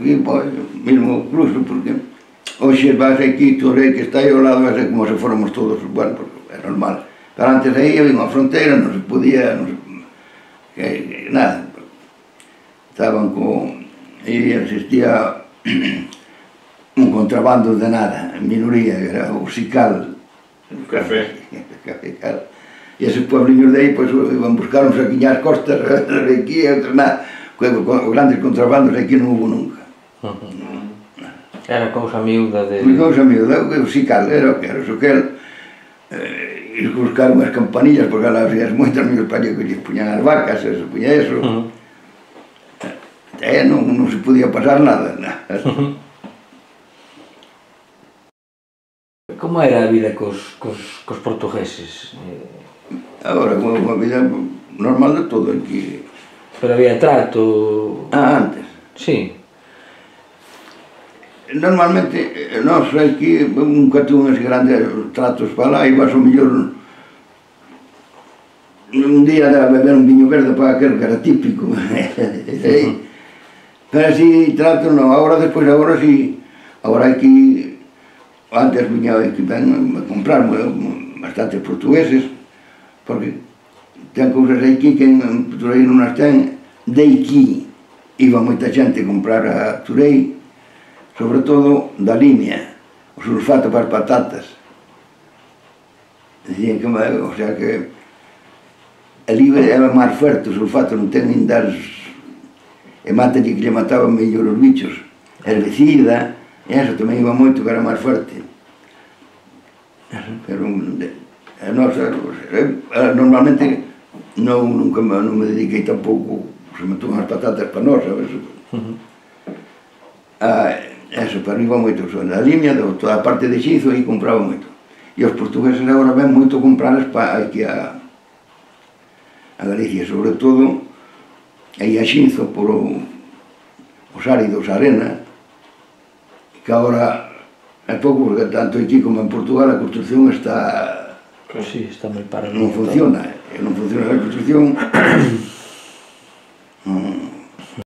mismo incluso, porque hoy vas aquí, Tourém que está ahí al lado, es como si fuéramos todos, bueno, es normal. Pero antes ahí había una frontera, no se podía, no se, nada. Estaban con, y existía un contrabando de nada, en minoría, era Usical. Café. Café, y esos pueblos de ahí pues iban a buscar unos aquí las costas, aquí, otros nada. Grandes contrabandos aquí no hubo nunca. Era cosa miúda de... Cosa miúda, Usical, era o que era, eso que era. Ir buscar unas campanillas, porque las veías muestras, mi padre que les ponían las vacas, eso, ponía eso. No se podía pasar nada. Como era a vida cos portugueses? Agora, unha vida normal de todo aquí. Pero había trato... antes. Sí. Normalmente, nós aquí nunca tuvimos grandes tratos para lá, ibas ao mellor un día a beber un viño verde para aquel que era típico. Pero así trato non, agora despois, agora sí, agora aquí... Antes venían a comprar bastantes portugueses, porque tenían cosas aquí que en Tourém non as ten, de aquí iba moita xente a comprar a Tourém, sobre todo da línea, o sulfato para as patatas. Dicían que, o sea que, ali era máis fuerte o sulfato, non ten nin das hematas que lle mataban mellor os bichos, herbicida, e eso tamén iba moito, que era máis fuerte. Pero normalmente nunca me dediquei tampouco, se me toman as patatas para nós, sabes? Eso, para mí iba moito, na línea, toda a parte de Xinzo, aí compraba moito. E os portugueses agora ven moito comprarles aquí a Galicia, sobre todo aí a Xinzo, por os áridos, a arena, que agora é pouco, porque tanto aquí como en Portugal a construcción está... non funciona, non funciona a construcción